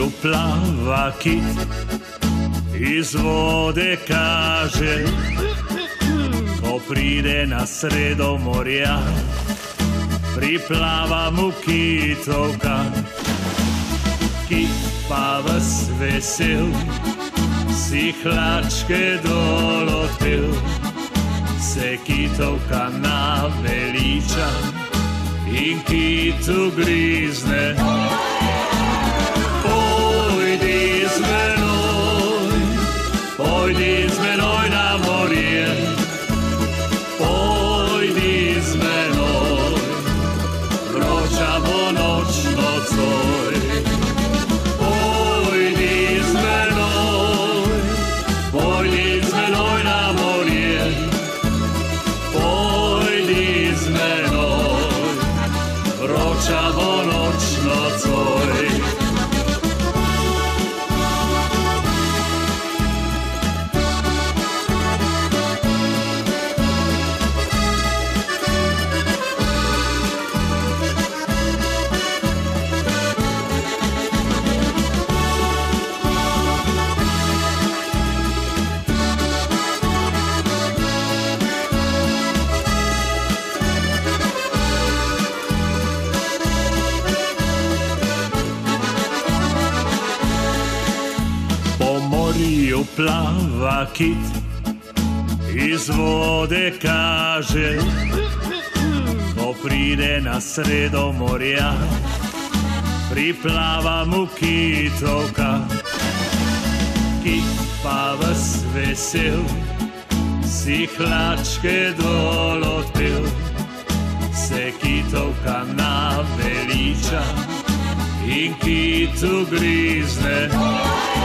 morju plava kit, iz vode kaže, ko pride na sredo morja, priplava mu kitovka. Kit pa ves vesel, si hlačke dol odpel, se kitovka naveliča in kitu grizne. Pojdi z menoj na morje, pojdi z menoj, vroča bo noč nocoj. Pojdi z menoj na morje, pojdi z menoj, vroča bo noč nocoj. Plava kit, iz vode kaže, ko pride na sredo morja, priplava mu kitovka. Kit pa ves vesel, si hlačke dol odpel, se kitovka naveliča in kitu grizne.